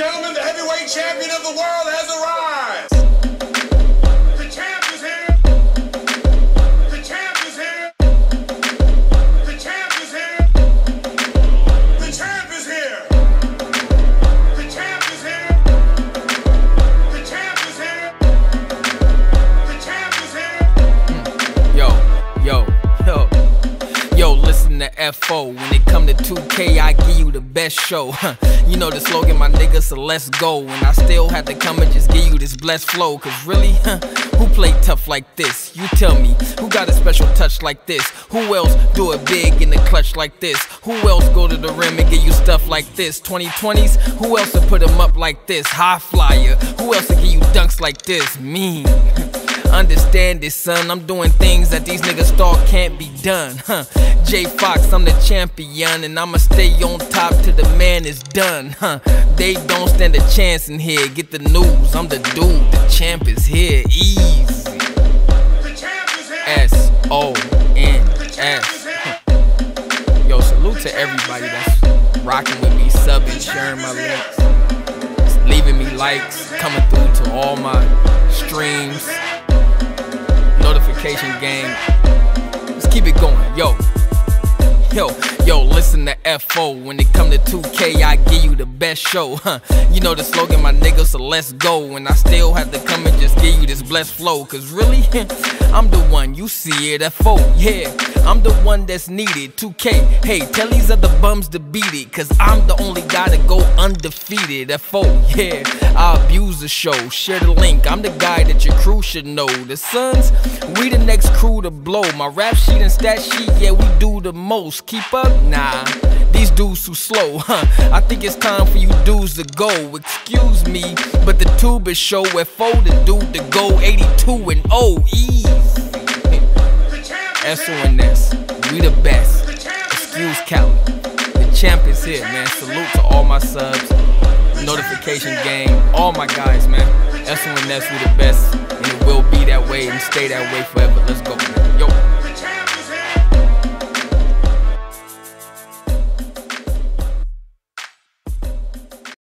gentlemen, the heavyweight champion of the world has arrived. The champ is here. The champ is here. The champ is here. The champ is here. The champ is here. The champ is here. The champ is here. Yo, listen to FO. When it come to 2K, I give you the best show. You know the slogan, my nigga, so let's go. And I still had to come and just give you this blessed flow. Cause really, who play tough like this? You tell me, who got a special touch like this? Who else do it big in the clutch like this? Who else go to the rim and give you stuff like this? 2020s, who else to put them up like this? High flyer, who else to give you dunks like this? Me. Understand this, son, I'm doing things that these niggas thought can't be done. J Fox, I'm the champion, and I'ma stay on top till the man is done. They don't stand a chance in here. Get the news, I'm the dude, the champ is here. Easy. S.O.N.S. Yo, salute to everybody that's rocking with me, subbing, sharing my links, leaving me likes, coming through to all my streams. Game. Let's keep it going, yo. Yo, listen to FO. When it come to 2K, I give you the best show. You know the slogan, my nigga, so let's go. And I still have to come and just give you this blessed flow. Cause really, I'm the one you see it at FO. Yeah, I'm the one that's needed. 2K, hey, tell these other bums to beat it. Cause I'm the only guy to go undefeated at FO. Yeah, I abuse the show, share the link. I'm the guy that your crew should know. The Sons, we the next crew to blow. My rap sheet and stat sheet, yeah, we do the most. Keep up? Nah, these dudes too slow, I think it's time for you dudes to go. Excuse me, but the tube is show. FO the dude to go, 82 and 0, easy. S.O.N.S, we the best. Excuse Cali, the champ is here, man. Salute to all my subs, notification game, all my guys, man. S.O.N.S, we the best, and it will be that way and stay that way forever. Let's go, man.